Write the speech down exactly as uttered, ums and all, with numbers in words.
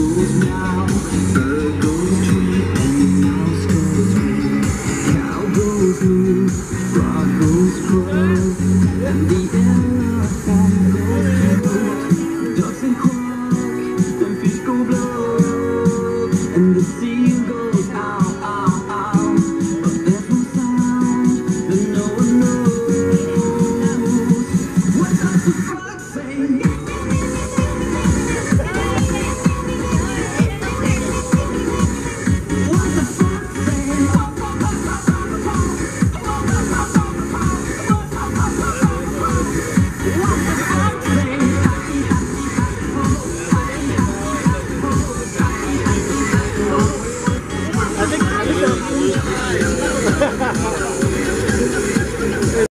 Who's now?